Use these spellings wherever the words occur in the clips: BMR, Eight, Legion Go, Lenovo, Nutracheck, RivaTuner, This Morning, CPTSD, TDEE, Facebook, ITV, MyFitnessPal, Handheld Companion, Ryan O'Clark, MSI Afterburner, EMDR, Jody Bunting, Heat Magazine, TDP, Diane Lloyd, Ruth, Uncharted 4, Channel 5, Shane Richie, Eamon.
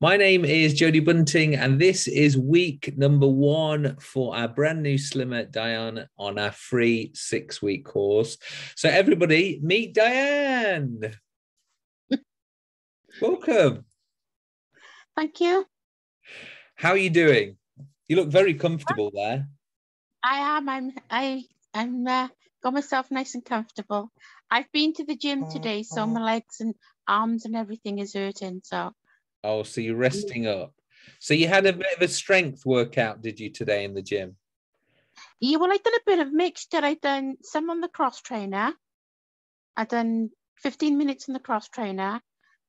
My name is Jody Bunting, and this is week number 1 for our brand new slimmer Diane on our free 6-week course. So everybody, meet Diane. Welcome. Thank you. How are you doing? You look very comfortable there. I am. I'm got myself nice and comfortable. I've been to the gym today, so my legs and arms and everything is hurting, so. Oh, so you're resting up. So you had a bit of a strength workout, did you, today in the gym? Yeah, well, I done a bit of mixture. I done some on the cross trainer. I done 15 minutes on the cross trainer.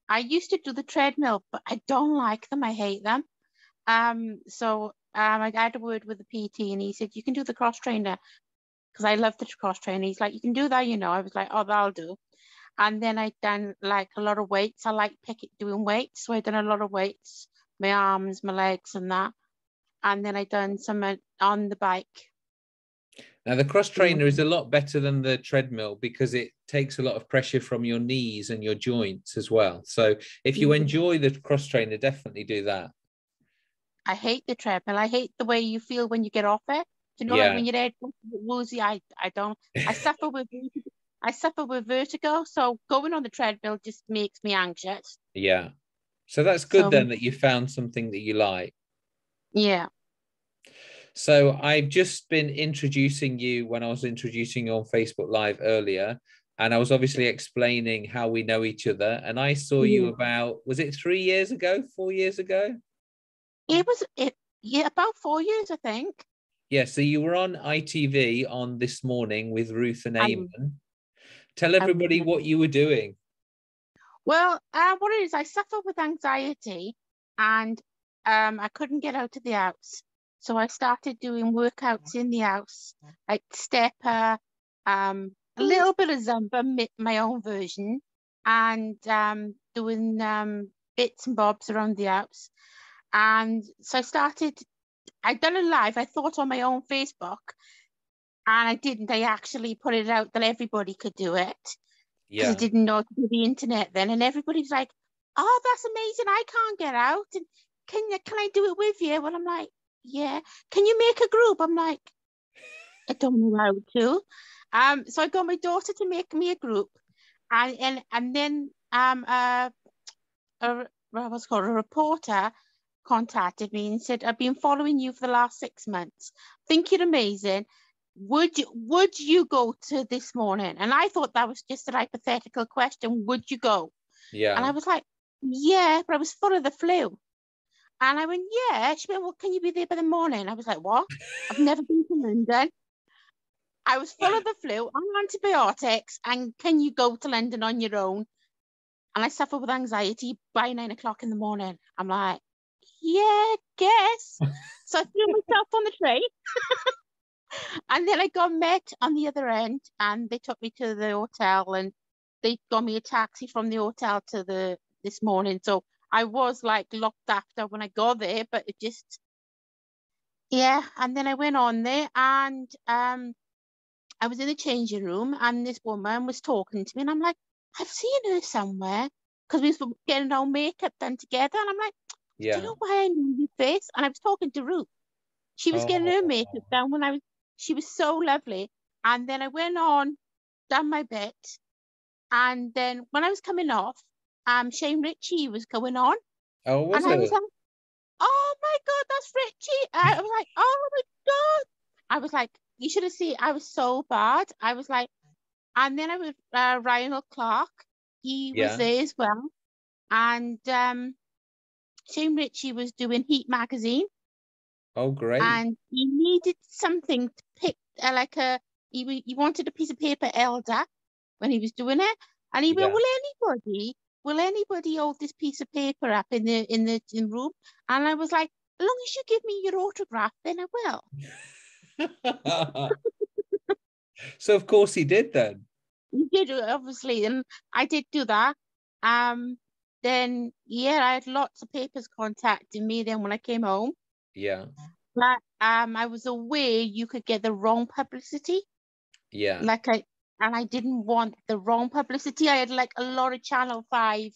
I used to do the treadmill, but I don't like them. I hate them. I had a word with the PT, and he said, you can do the cross trainer, because I love the cross trainer. He's like, you can do that, you know. I was like, oh, that'll do. And then I done like a lot of weights. I like doing weights. So I done a lot of weights, my arms, my legs and that. And then I done some on the bike. Now the cross trainer is a lot better than the treadmill because it takes a lot of pressure from your knees and your joints as well. So if you enjoy the cross trainer, definitely do that. I hate the treadmill. I hate the way you feel when you get off it. Do you know, like when you're there, woozy, I don't. I suffer with vertigo, so going on the treadmill just makes me anxious. Yeah. So that's good then that you found something that you like. Yeah. So I've just been introducing you when I was introducing you on Facebook Live earlier, and I was obviously explaining how we know each other, and I saw you about, was it 4 years ago? About 4 years, I think. Yeah, so you were on ITV on This Morning with Ruth and Eamon. Tell everybody what you were doing. Well, what it is, I suffer with anxiety, and I couldn't get out of the house. So I started doing workouts in the house, like stepper, a little bit of Zumba, my own version, and doing bits and bobs around the house. And so I'd done a live, I thought, on my own Facebook, and I didn't. I actually put it out that everybody could do it. Yeah. I didn't know to do the internet then, and everybody's like, "Oh, that's amazing! I can't get out, and can I do it with you?" Well, I'm like, "Yeah." Can you make a group? I'm like, I don't know how to. So I got my daughter to make me a group, and then a reporter contacted me and said, I've been following you for the last 6 months. Think you're amazing. Would you go to This Morning? And I thought that was just a hypothetical question. Would you go? Yeah. And I was like, yeah, but I was full of the flu. And I went, yeah. She went, well, can you be there by the morning? I was like, what? I've never been to London. I was full of the flu. I'm on antibiotics. And can you go to London on your own? And I suffer with anxiety by 9 o'clock in the morning. I'm like, yeah, guess. So I threw myself on the train. And then I got met on the other end, and they took me to the hotel, and they got me a taxi from the hotel to This Morning. So I was like locked after when I got there, but it just, yeah. And then I went on there, and I was in the changing room, and this woman was talking to me, and I'm like, I've seen her somewhere, because we were getting our makeup done together, and I'm like, yeah. Do you know why I knew your face? And I was talking to Ruth. She was getting her makeup done when she was so lovely. And then I went on, done my bit. And then when I was coming off, Shane Richie was going on. Oh, was it? I was like, oh my God, that's Richie. I was like, oh my God. I was like, you should have seen, I was so bad. I was like, and then I was Ryan O'Clark. He was there as well. And, Shane Richie was doing Heat Magazine. Oh, great. And he needed something to pick, he wanted a piece of paper elder when he was doing it. And he went, will anybody hold this piece of paper up in the room? And I was like, as long as you give me your autograph, then I will. So, of course, he did then. He did, obviously. And I did do that. Then, yeah, I had lots of papers contacting me then when I came home. Yeah. But I was aware you could get the wrong publicity. Yeah. And I didn't want the wrong publicity. I had like a lot of Channel 5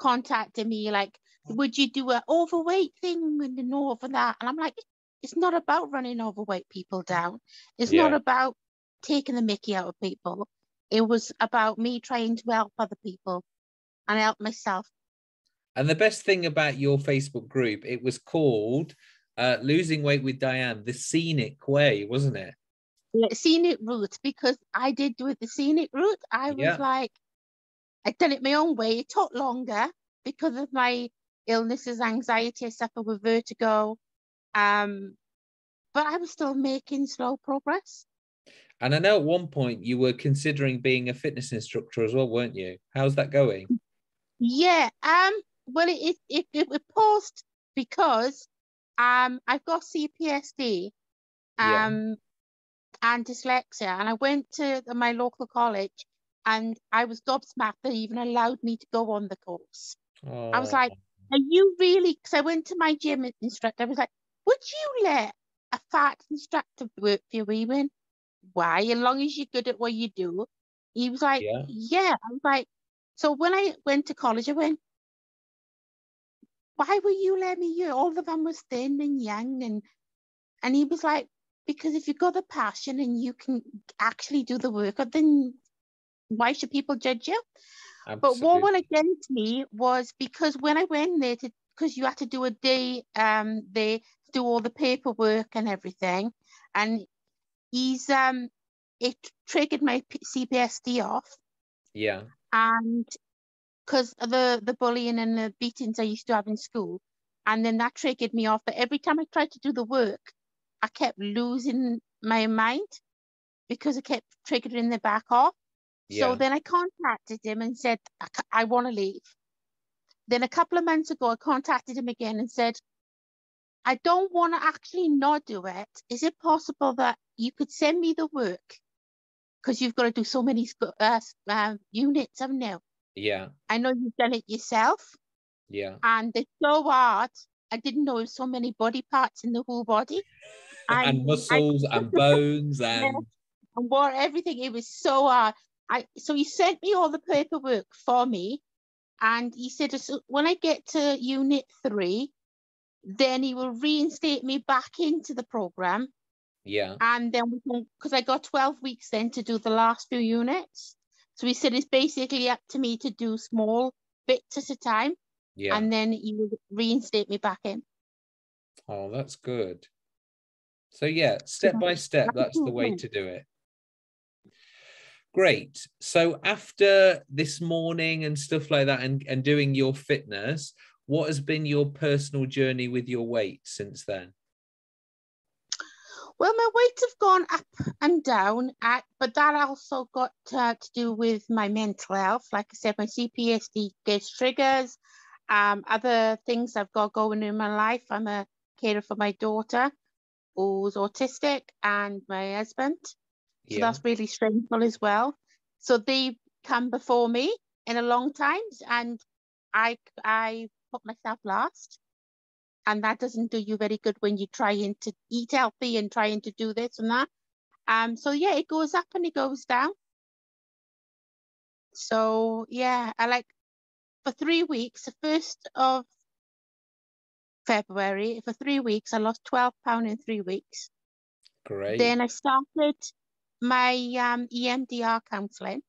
contacting me, like, would you do an overweight thing and over that? And I'm like, it's not about running overweight people down. It's not about taking the mickey out of people. It was about me trying to help other people and help myself. And the best thing about your Facebook group, it was called Losing Weight with Diane, the scenic way, wasn't it? The scenic route, because I did do it the scenic route. I was like, I'd done it my own way. It took longer because of my illnesses, anxiety. I suffer with vertigo. But I was still making slow progress. And I know at one point you were considering being a fitness instructor as well, weren't you? How's that going? Yeah. Well, it was paused because I've got CPTSD and dyslexia, and I went to my local college and I was gobsmacked that even allowed me to go on the course. Oh. I was like, are you really? Because I went to my gym instructor. I was like, would you let a fat instructor work for you, Eamon? Why? As long as you're good at what you do. He was like, yeah. I was like, so when I went to college, I went, why will you let me? You, all of them was thin and young, and he was like, because if you've got the passion and you can actually do the work, then why should people judge you? Absolutely. But what went against me was because when I went there, because you had to do a day there, do all the paperwork and everything, and he's it triggered my CPTSD off. Yeah. And because of the bullying and the beatings I used to have in school, and then that triggered me off. But every time I tried to do the work, I kept losing my mind because I kept triggering the back off. Yeah. So then I contacted him and said, I want to leave. Then a couple of months ago, I contacted him again and said, I don't want to actually not do it. Is it possible that you could send me the work? Because you've got to do so many units of now. Yeah. I know you've done it yourself. Yeah. And it's so hard. I didn't know so many body parts in the whole body. And muscles and bones and what everything. It was so hard. So he sent me all the paperwork for me. And he said, so when I get to Unit 3, then he will reinstate me back into the program. Yeah. And then we can, because I got 12 weeks then to do the last few units. So he said, it's basically up to me to do small bits at a time. Yeah. And then he would reinstate me back in. Oh, that's good. So yeah, step by step, that's the way to do it. Great. So after This Morning and stuff like that and doing your fitness, what has been your personal journey with your weight since then? Well, my weights have gone up and down, but that also got to do with my mental health. Like I said, my CPTSD gets triggers, other things I've got going in my life. I'm a carer for my daughter who's autistic and my husband. So that's really stressful as well. So they come before me in a long time, and I put myself last. And that doesn't do you very good when you're trying to eat healthy and trying to do this and that. So, yeah, it goes up and it goes down. So, yeah, for 3 weeks, the 1st of February, for 3 weeks, I lost 12 pounds in 3 weeks. Great. Then I started my EMDR counselling.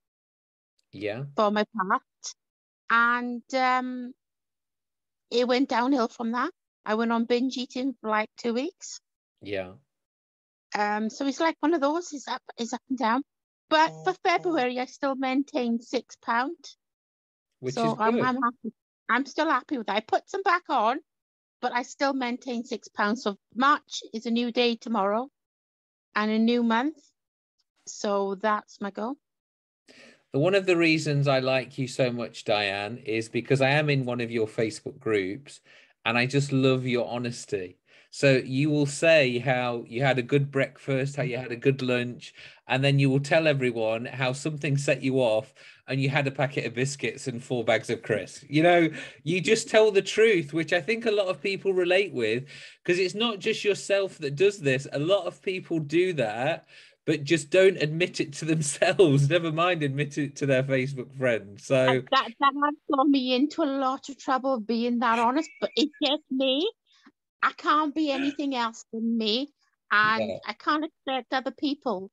Yeah. For my part. And it went downhill from that. I went on binge eating for 2 weeks. Yeah. So it's like one of those, is up and down. But for February, I still maintained 6 pounds. Which is good. I'm happy. I'm still happy with that. I put some back on, but I still maintain 6 pounds. So March is a new day tomorrow and a new month. So that's my goal. One of the reasons I like you so much, Diane, is because I am in one of your Facebook groups and I just love your honesty. So you will say how you had a good breakfast, how you had a good lunch, and then you will tell everyone how something set you off and you had a packet of biscuits and 4 bags of crisps. You know, you just tell the truth, which I think a lot of people relate with, because it's not just yourself that does this. A lot of people do that but just don't admit it to themselves, never mind admit it to their Facebook friends. So that has got me into a lot of trouble, being that honest, but it's just me. I can't be anything else than me, and I can't expect other people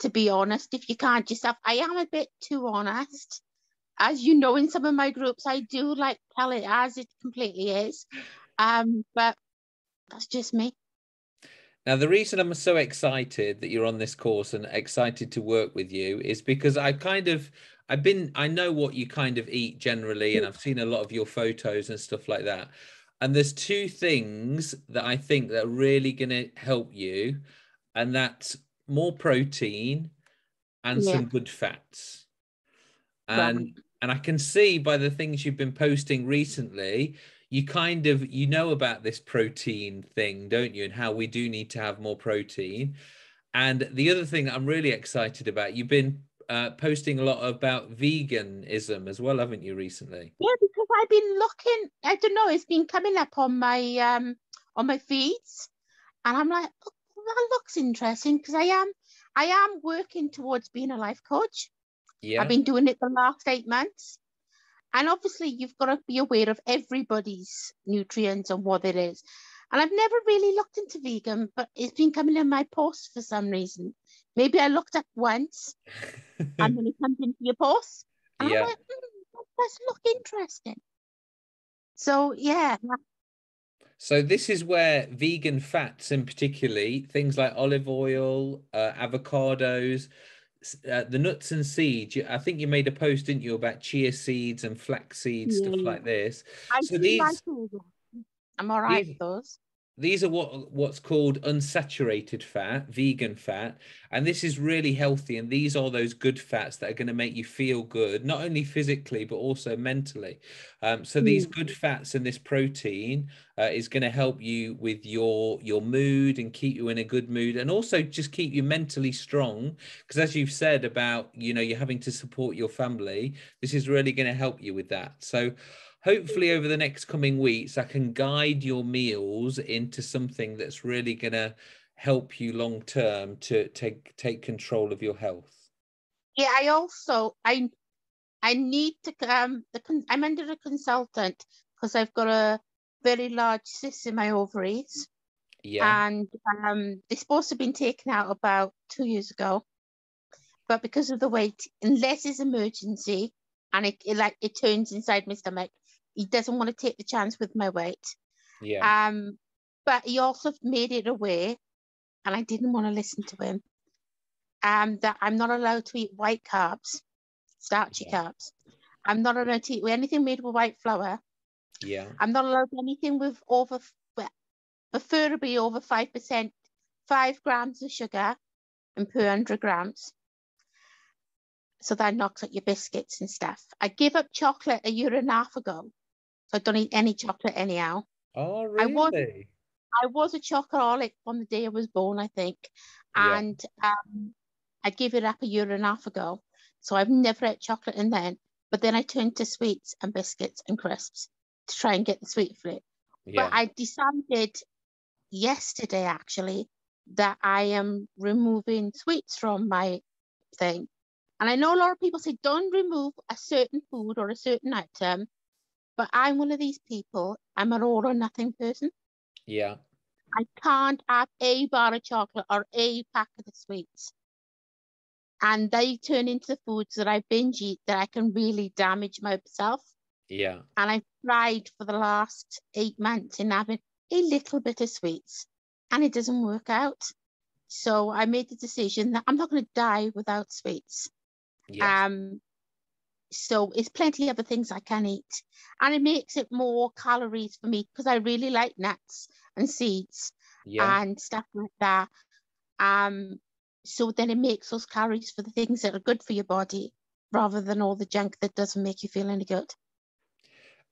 to be honest if you can't yourself. I am a bit too honest. As you know, in some of my groups, I do like tell it as it completely is, but that's just me. Now, the reason I'm so excited that you're on this course and excited to work with you is because I know what you kind of eat generally, and I've seen a lot of your photos and stuff like that. And there's two things that I think that are really going to help you, and that's more protein and some good fats. And I can see by the things you've been posting recently, you kind of, you know about this protein thing, don't you? And how we do need to have more protein. And the other thing that I'm really excited about, you've been posting a lot about veganism as well, haven't you, recently? Yeah, because I've been looking, I don't know, it's been coming up on my feeds, and I'm like, oh, that looks interesting, because I am working towards being a life coach. Yeah. I've been doing it the last 8 months. And obviously, you've got to be aware of everybody's nutrients and what it is. And I've never really looked into vegan, but it's been coming in my posts for some reason. Maybe I looked up once and then it comes into your posts. And I'm like, that does look interesting. So, yeah. So this is where vegan fats, in particular, things like olive oil, avocados, the nuts and seeds. I think you made a post, didn't you, about chia seeds and flax seeds, stuff like this. I'm all right with those. These are what's called unsaturated fat, vegan fat, and this is really healthy. And these are those good fats that are going to make you feel good, not only physically but also mentally. So these good fats and this protein is going to help you with your mood and keep you in a good mood, and also just keep you mentally strong. Because as you've said about, you know, you're having to support your family, this is really going to help you with that. So hopefully over the next coming weeks, I can guide your meals into something that's really going to help you long term to take control of your health. Yeah, I also, I need to, I'm under a consultant because I've got a very large cyst in my ovaries. Yeah. And it's supposed to have been taken out about 2 years ago. But because of the weight, unless it's emergency and it turns inside my stomach, he doesn't want to take the chance with my weight. Yeah. But he also made it aware, and I didn't want to listen to him, that I'm not allowed to eat white carbs, starchy carbs. I'm not allowed to eat anything made with white flour. Yeah. I'm not allowed anything with preferably over 5%, 5 grams of sugar and per 100 grams. So that knocks out your biscuits and stuff. I gave up chocolate 1.5 years ago. I don't eat any chocolate anyhow. Oh, really? I was a chocoholic on the day I was born, I think. And I gave it up 1.5 years ago. So I've never had chocolate in then. But then I turned to sweets and biscuits and crisps to try and get the sweet for it. Yeah. But I decided yesterday, actually, that I am removing sweets from my thing. And I know a lot of people say, don't remove a certain food or a certain item. But I'm one of these people. I'm an all or nothing person. Yeah. I can't have a bar of chocolate or a pack of the sweets. And they turn into foods that I binge eat that I can really damage myself. Yeah. And I've tried for the last 8 months in having a little bit of sweets, and it doesn't work out. So I made the decision that I'm not going to die without sweets. Yes. So it's plenty of other things I can eat, and it makes it more calories for me because I really like nuts and seeds and stuff like that. So then it makes those calories for the things that are good for your body rather than all the junk that doesn't make you feel any good.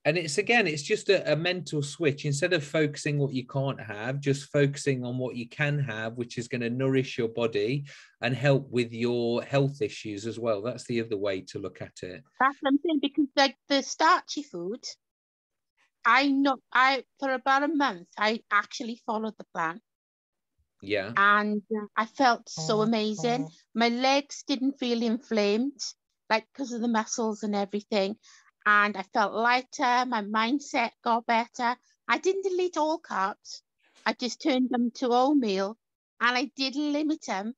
And it's just a mental switch. Instead of focusing what you can't have, just focusing on what you can have, which is going to nourish your body and help with your health issues as well. That's the other way to look at it. That's what I'm saying, because like the starchy food, for about a month, I actually followed the plan. Yeah. And I felt so amazing. My legs didn't feel inflamed, like because of the muscles and everything. And I felt lighter. My mindset got better. I didn't delete all carbs. I just turned them to oatmeal, and I did limit them,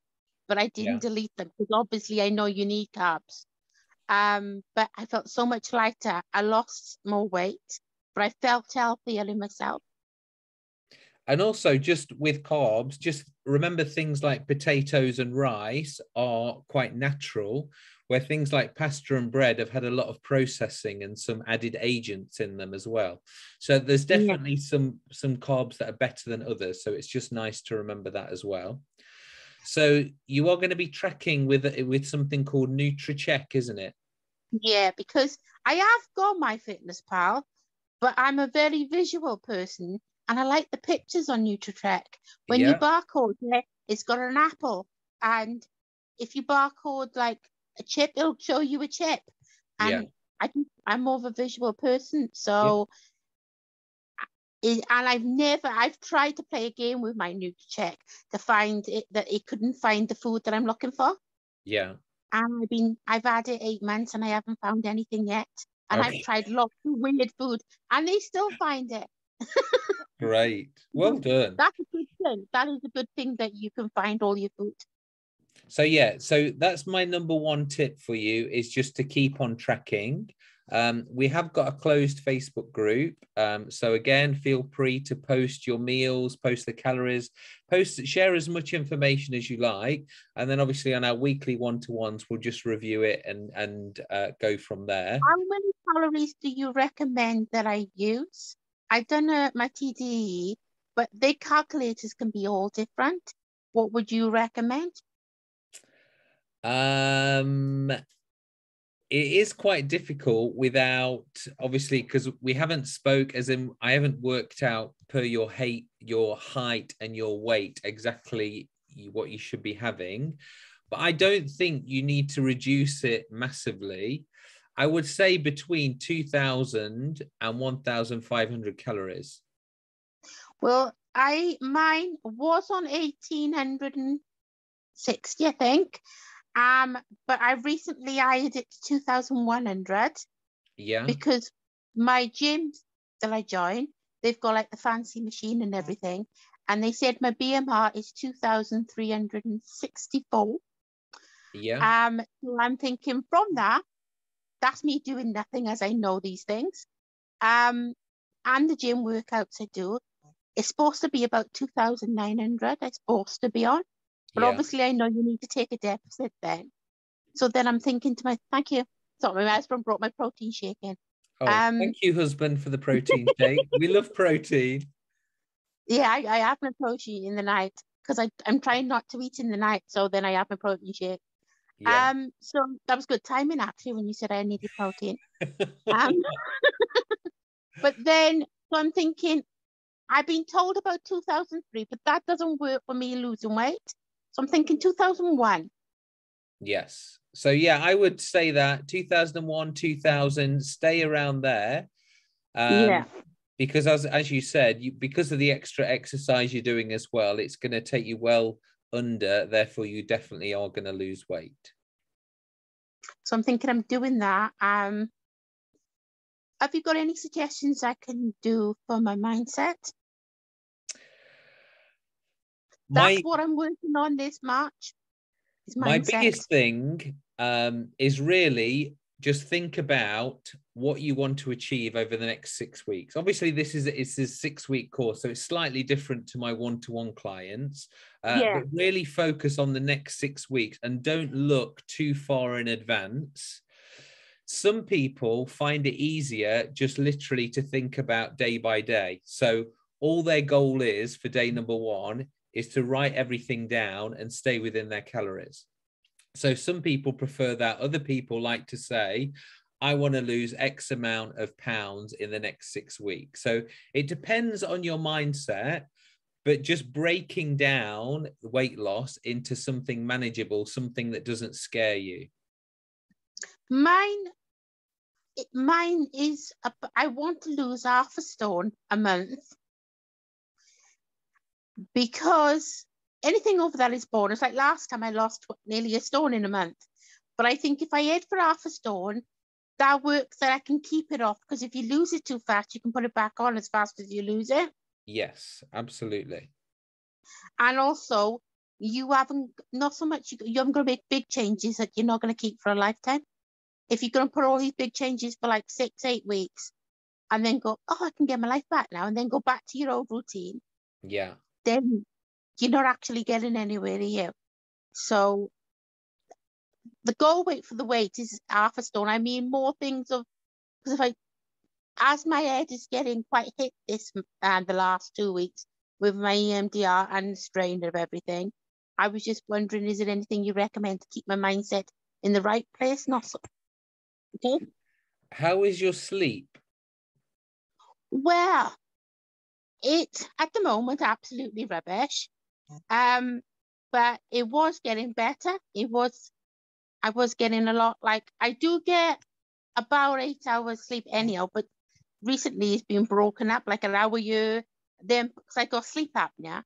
but I didn't delete them, because obviously I know you need carbs. But I felt so much lighter. I lost more weight, but I felt healthier in myself. And also, just with carbs, just remember things like potatoes and rice are quite natural, where things like pasta and bread have had a lot of processing and some added agents in them as well. So there's definitely some carbs that are better than others. So it's just nice to remember that as well. So you are going to be tracking with something called Nutracheck, isn't it? Yeah, because I have got MyFitnessPal, but I'm a very visual person. And I like the pictures on Nutracheck. When you barcode it, it's got an apple. And if you barcode like a chip, it'll show you a chip. And I'm more of a visual person. So, and I've tried to play a game with my Nutracheck to find it, that it couldn't find the food that I'm looking for. Yeah. And I've had it 8 months and I haven't found anything yet. And I've tried lots of weird food and they still find it. Great, well done. That's a good thing. That is a good thing that you can find all your food. So so that's my number one tip for you, is just to keep on tracking. We have got a closed Facebook group, so again, feel free to post your meals, post the calories, share as much information as you like, and then obviously on our weekly one-to-ones we'll just review it and go from there. How many calories do you recommend that I use? I've done my TDEE, but their calculators can be all different. What would you recommend? It is quite difficult without, obviously, because we haven't spoke, as in I haven't worked out per your height and your weight exactly what you should be having. But I don't think you need to reduce it massively. I would say between 2,000 and 1,500 calories. Well, mine was on 1,860, I think. But I recently added it to 2,100. Yeah. Because my gym that I joined, they've got like the fancy machine and everything. And they said my BMR is 2,364. Yeah. So I'm thinking from that, that's me doing nothing, as I know these things. And the gym workouts I do, it's supposed to be about 2,900. It's supposed to be on. But obviously, I know you need to take a deficit then. So then I'm thinking to thank you. Sorry, my husband brought my protein shake in. Oh, thank you, husband, for the protein shake. We love protein. Yeah, I have my protein in the night because I'm trying not to eat in the night. So then I have my protein shake. Yeah. So that was good timing, actually, when you said I needed protein. But then, so I'm thinking, I've been told about 2003, but that doesn't work for me losing weight. So I'm thinking 2001. Yes. So yeah, I would say that 2001, 2000, stay around there. Because as you said, because of the extra exercise you're doing as well, it's going to take you well under, therefore you definitely are going to lose weight. So I'm thinking I'm doing that. Have you got any suggestions I can do for my mindset? That's what I'm working on this March. My biggest thing is really just think about what you want to achieve over the next 6 weeks. Obviously, it's a 6-week course, so it's slightly different to my one-to-one clients. But really focus on the next 6 weeks and don't look too far in advance. Some people find it easier just literally to think about day by day. So all their goal is for day number one is to write everything down and stay within their calories. So some people prefer that. Other people like to say, I want to lose X amount of pounds in the next 6 weeks. So it depends on your mindset, but just breaking down weight loss into something manageable, something that doesn't scare you. Mine is, I want to lose half a stone a month because Anything over that is bonus. Like last time I lost nearly a stone in a month. But I think if I ate for half a stone, that works, that I can keep it off, because if you lose it too fast, you can put it back on as fast as you lose it. Yes, absolutely. And also, you haven't, not so much, you haven't going to make big changes that you're not going to keep for a lifetime. If you're going to put all these big changes for like 6-8 weeks and then go, oh, I can get my life back now, and then go back to your old routine. Yeah. Then you're not actually getting anywhere here. So the goal weight for the weight is half a stone. I mean, more things of, because if I, as my head is getting quite hit this the last 2 weeks with my EMDR and the strain of everything, I was just wondering, is there anything you recommend to keep my mindset in the right place? Not so. Okay. How is your sleep? Well, it's at the moment absolutely rubbish. But it was getting better. I was getting a lot, like I do get about 8 hours sleep anyhow, but recently it's been broken up like an hour a year. Then because I got sleep apnea,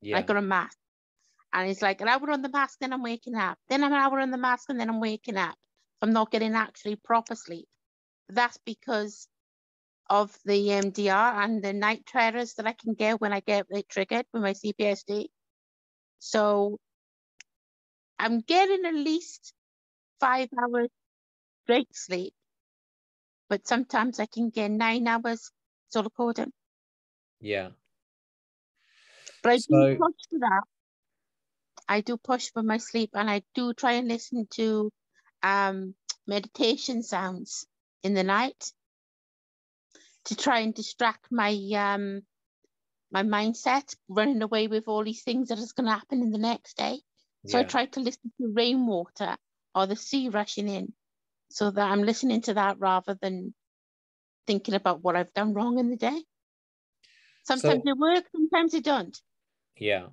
yeah. I got a mask, and it's like an hour on the mask, then I'm waking up. Then I'm an hour on the mask, and then I'm waking up. I'm not getting actually proper sleep. That's because of the EMDR and the night terrors that I can get when I get triggered with my CPTSD. So I'm getting at least 5 hours straight sleep, but sometimes I can get 9 hours sort of coding. Yeah. But I do push for that. I do push for my sleep, and I do try and listen to meditation sounds in the night to try and distract my my mindset, running away with all these things that is going to happen in the next day. So yeah. I try to listen to rainwater or the sea rushing in, so that I'm listening to that rather than thinking about what I've done wrong in the day. Sometimes it works, sometimes it don't. Yeah.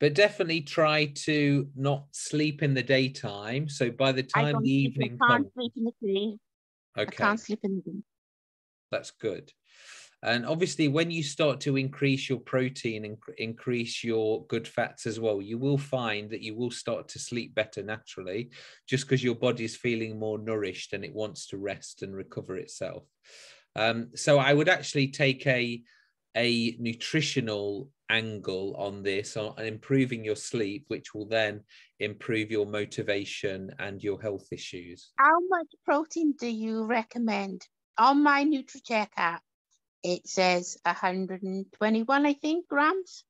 But definitely try to not sleep in the daytime. So by the time the evening comes. I can't sleep in the day. Okay. I can't sleep in the day. That's good. And obviously, when you start to increase your protein and increase your good fats as well, you will find that you will start to sleep better naturally, just because your body's feeling more nourished and it wants to rest and recover itself. So I would actually take a nutritional angle on this, on improving your sleep, which will then improve your motivation and your health issues. How much protein do you recommend? On my Nutracheck app, it says 121, I think, grams.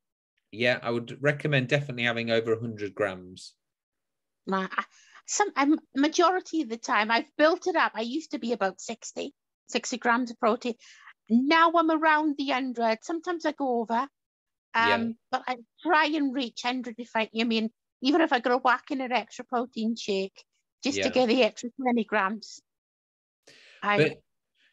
Yeah, I would recommend definitely having over 100 grams. Majority of the time, I've built it up. I used to be about 60 grams of protein. Now I'm around the 100. Sometimes I go over, but I try and reach 100 if I mean, even if I go whack in an extra protein shake, just to get the extra 20 grams.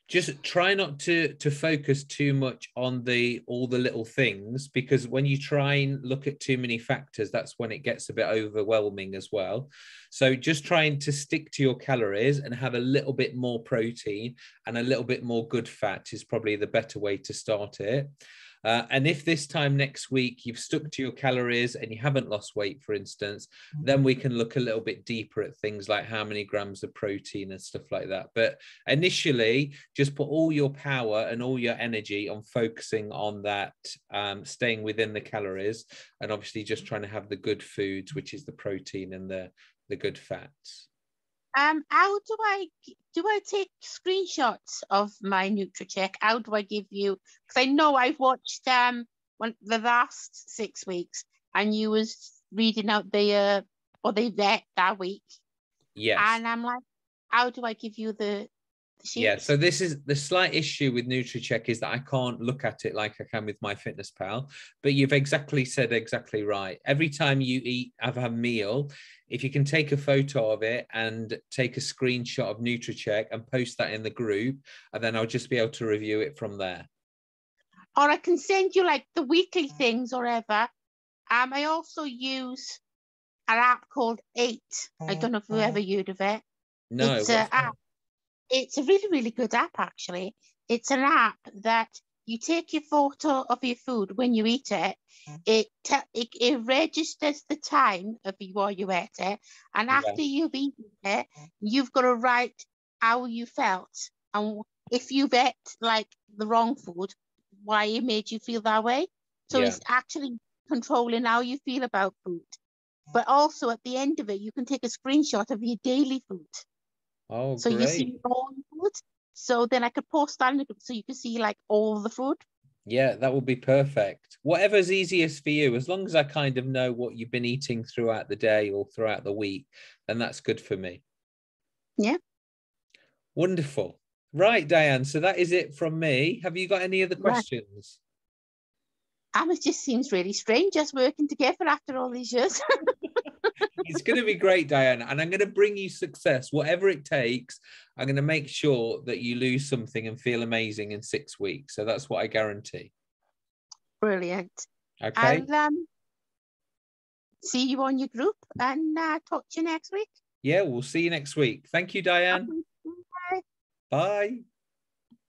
Just try not to focus too much on all the little things, because when you try and look at too many factors, that's when it gets a bit overwhelming as well. So just trying to stick to your calories and have a little bit more protein and a little bit more good fat is probably the better way to start it. And if this time next week you've stuck to your calories and you haven't lost weight, for instance, then we can look a little bit deeper at things like how many grams of protein and stuff like that. But initially, just put all your power and all your energy on focusing on that, staying within the calories, and obviously just trying to have the good foods, which is the protein and the good fats. How do I take screenshots of my NutriCheck? How do I give you? Because I know I've watched the last 6 weeks, and you was reading out they read that week. Yes. And I'm like, how do I give you the sheet? Yeah. So this is the slight issue with NutriCheck, is that I can't look at it like I can with MyFitnessPal. But you've said exactly right. Every time you eat, have a meal, if you can take a photo of it and take a screenshot of NutriCheck and post that in the group, and then I'll just be able to review it from there. Or I can send you like the weekly things or whatever. I also use an app called Eight. I don't know if you've ever heard of it. No. It's a really, really good app, actually. It's an app that you take your photo of your food when you eat it, it registers the time of while you ate it, and after you've eaten it, you've got to write how you felt, and if you've ate like the wrong food, why it made you feel that way. So it's actually controlling how you feel about food. But also at the end of it, you can take a screenshot of your daily food. Oh, so great. You see all the food. So then I could post that in the group so you can see like all the food. Yeah, that would be perfect. Whatever's easiest for you, as long as I kind of know what you've been eating throughout the day or throughout the week, then that's good for me. Yeah. Wonderful. Right, Diane, so that is it from me. Have you got any other questions? It just seems really strange us working together after all these years. It's going to be great, Diane, and I'm going to bring you success. Whatever it takes, I'm going to make sure that you lose something and feel amazing in 6 weeks. So that's what I guarantee. Brilliant. Okay. I'll see you on your group and talk to you next week. Yeah, we'll see you next week. Thank you, Diane. Bye. Bye.